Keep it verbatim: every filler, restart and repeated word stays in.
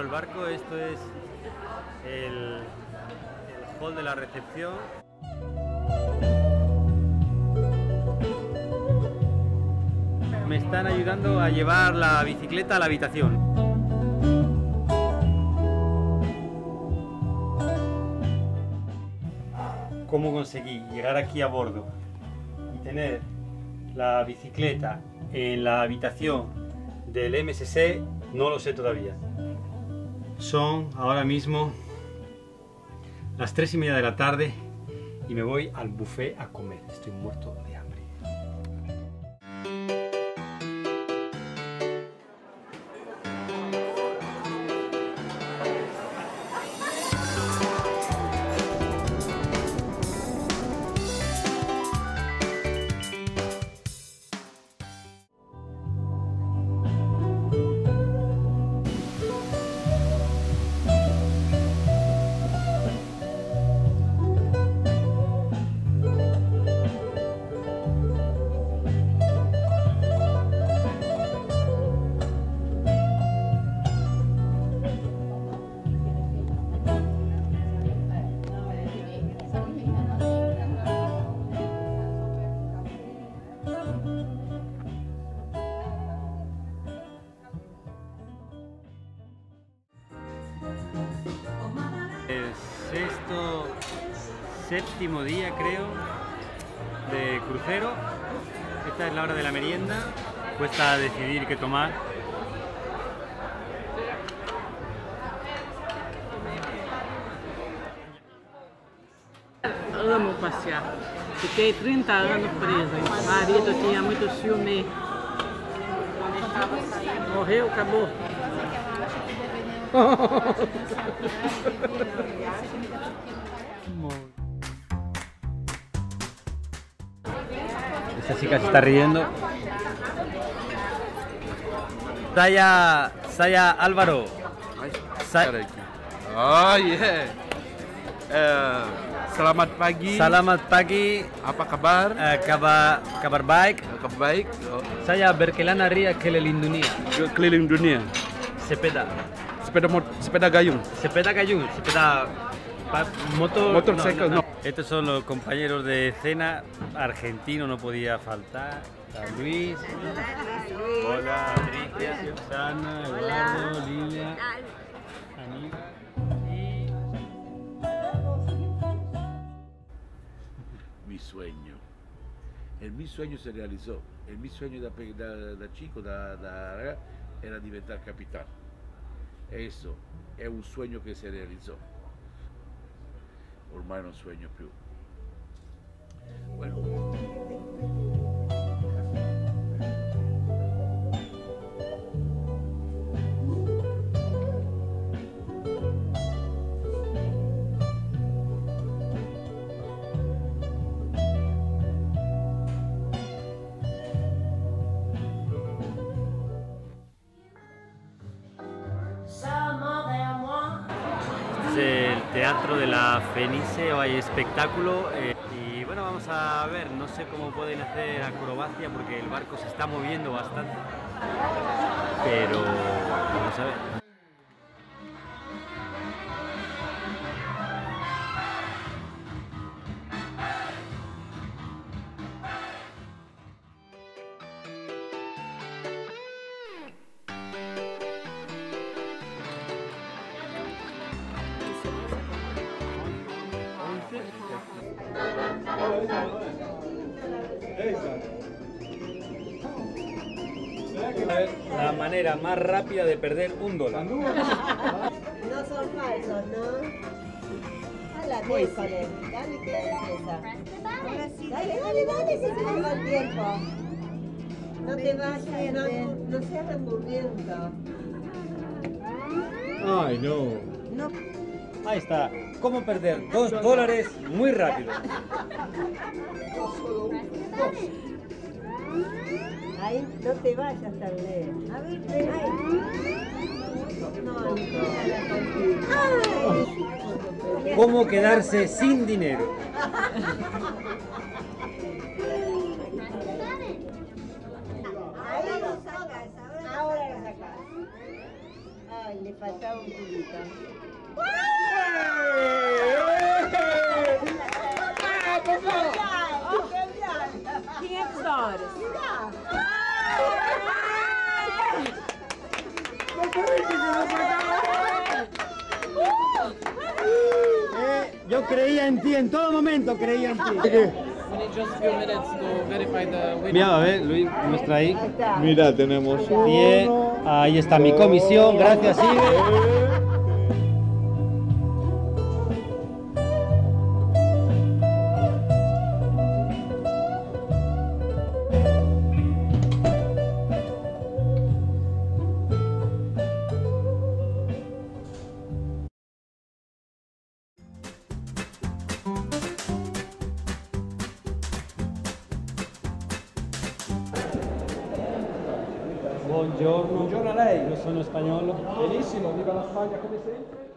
dentro del barco. Esto es el, el hall de la recepción. Me están ayudando a llevar la bicicleta a la habitación. ¿Cómo conseguí llegar aquí a bordo y tener la bicicleta en la habitación del M S C? No lo sé todavía. Son ahora mismo las tres y media de la tarde y me voy al buffet a comer. Estoy muerto de hambre. Sexto, séptimo día creo de crucero. Esta es la hora de la merienda. Cuesta decidir qué tomar. Amo pasear. Fiquei treinta años presa. Mi marido tenía mucho ciúme. Morreu, acabó. Esta chica se está riendo. Saya, Saya Álvaro. Saya. Oh yeah. Uh, selamat pagi. Selamat pagi. Apa kabar? Uh, kabar, kabar baik. Kabar baik. Oh. Saya berkelana ria keliling dunia. Keliling dunia. Sepeda. Sepeda, sepeda gayung. Sepeda gayung, sepeda moto, motorcycle, no, no, no. Estos son los compañeros de cena. Argentino no podía faltar. Luis. Hola, Patricia, Susana, Eduardo, Lilia, Aníbal. Y... Mi sueño. El mi sueño se realizó. El mi sueño da, da, da chico, da, da, era diventar capitán. Eso es un sueño que se realizó. Ormai non sueño più. Bueno. El Teatro de la Fenice, hay espectáculo eh, y bueno, vamos a ver, no sé cómo pueden hacer acrobacia porque el barco se está moviendo bastante, pero vamos a ver. La manera más rápida de perder un dólar. No son falsos, ¿no? A la diez con él. Dale, dale, dale, dale, si se nos va el tiempo. No te vayas, no, no seas remburriento. Ay, no. No. Ahí está. Cómo perder dos dólares muy rápido. Ahí, no te vayas tan lejos. A ver, ven ahí. No, no. ¿Cómo quedarse sin dinero? Ahí lo sacas, ahora lo sacas. faltaba, le faltaba un culito. ¡Ah, por favor! quinhentos dólares. ¡No creí que me faltaba! Yo creía en ti, en todo momento creía en ti. Mira, a ver, Luis, muestra ahí. Mira, tenemos diez. Ahí está mi comisión, gracias, Ibe. Buongiorno. Buongiorno a lei. Io sono spagnolo. Benissimo, viva la Spagna come sempre.